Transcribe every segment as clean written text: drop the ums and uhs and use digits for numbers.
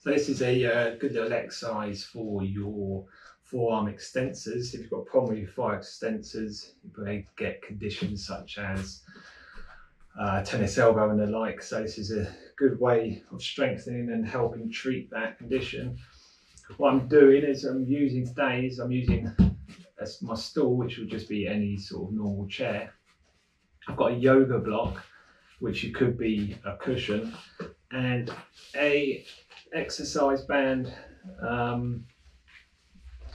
So this is a good little exercise for your forearm extensors. If you've got a problem with your forearm extensors, you may get conditions such as tennis elbow and the like. So this is a good way of strengthening and helping treat that condition. What I'm doing is I'm using my stool, which would just be any sort of normal chair. I've got a yoga block, which it could be a cushion, and a exercise band,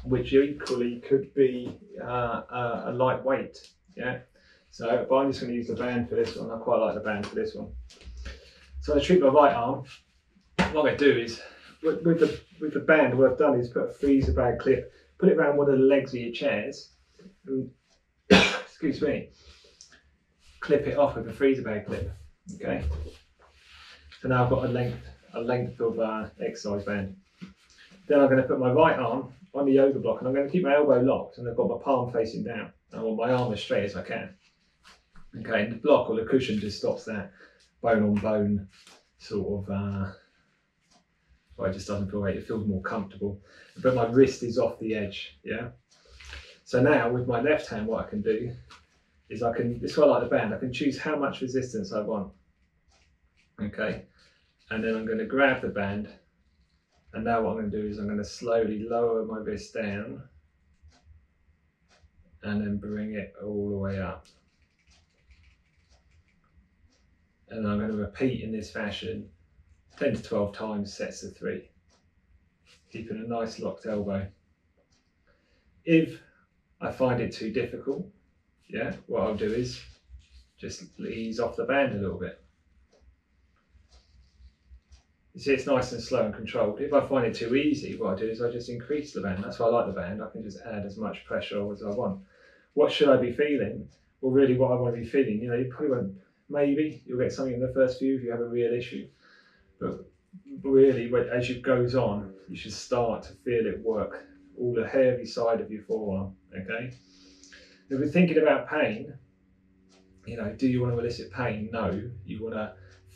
which equally could be a light weight. Yeah. So, but I'm just going to use the band for this one. I quite like the band for this one. So I treat my right arm. What I do is with the band, what I've done is put a freezer bag clip, put it around one of the legs of your chairs. And, excuse me. Clip it off with a freezer bag clip. Okay. So now I've got a length of exercise band. Then I'm going to put my right arm on the yoga block, and I'm going to keep my elbow locked, and I've got my palm facing down. I want my arm as straight as I can. Okay, and the block or the cushion just stops that bone on bone sort of, well, it just doesn't feel right, it feels more comfortable. But my wrist is off the edge, yeah? So now with my left hand, what I can do is it's quite like the band, I can choose how much resistance I want. Okay, and then I'm going to grab the band, and now what I'm going to do is I'm going to slowly lower my wrist down and then bring it all the way up. And I'm going to repeat in this fashion 10 to 12 times, sets of 3, keeping a nice locked elbow. If I find it too difficult, yeah, what I'll do is just ease off the band a little bit. You see, it's nice and slow and controlled. If I find it too easy, what I do is I just increase the band. That's why I like the band. I can just add as much pressure as I want. What should I be feeling? Well, really what I want to be feeling, you know, you probably won't, maybe you'll get something in the first few if you have a real issue. But really, as it goes on, you should start to feel it work, all the hairy side of your forearm, okay? If we're thinking about pain, you know, do you want to elicit pain? No, you want to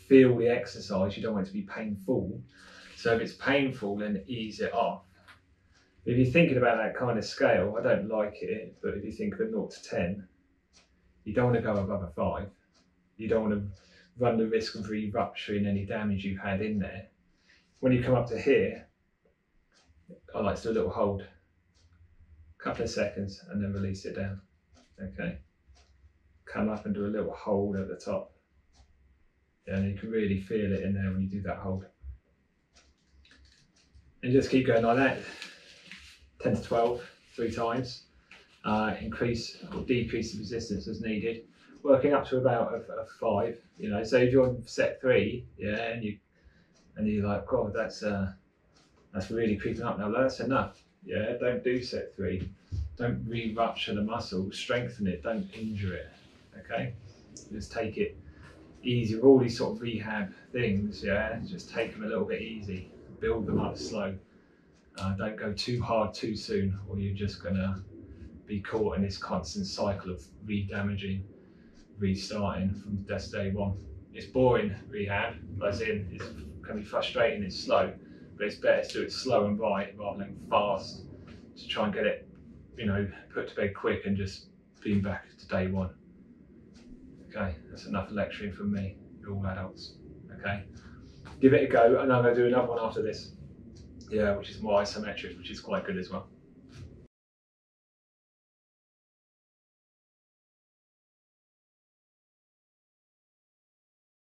feel the exercise, you don't want it to be painful. So if it's painful, then ease it off. If you're thinking about that kind of scale, I don't like it, but if you think of a 0 to 10, you don't want to go above a 5. You don't want to run the risk of re-rupturing any damage you've had in there. When you come up to here, I like to do a little hold, a couple of seconds, and then release it down. Okay, come up and do a little hold at the top. And you can really feel it in there when you do that hold. And just keep going like that, 10 to 12, 3 times. Increase or decrease the resistance as needed, working up to about a 5. You know, so if you're on set 3, yeah, and you're like, God, that's really creeping up now. That's enough. Yeah, don't do set 3. Don't re-rupture the muscle. Strengthen it. Don't injure it. Okay, just take it easy with all these sort of rehab things, yeah, just take them a little bit easy, build them up slow, don't go too hard too soon, or you're just gonna be caught in this constant cycle of re-damaging, restarting from day one. It's boring rehab, as in it can be frustrating, it's slow, but it's better to do it slow and right rather than fast, to try and get it, you know, put to bed quick and just being back to day one. Okay, that's enough lecturing from me, you're all adults, okay? Give it a go, and I'm going to do another one after this, yeah, which is more isometric, which is quite good as well.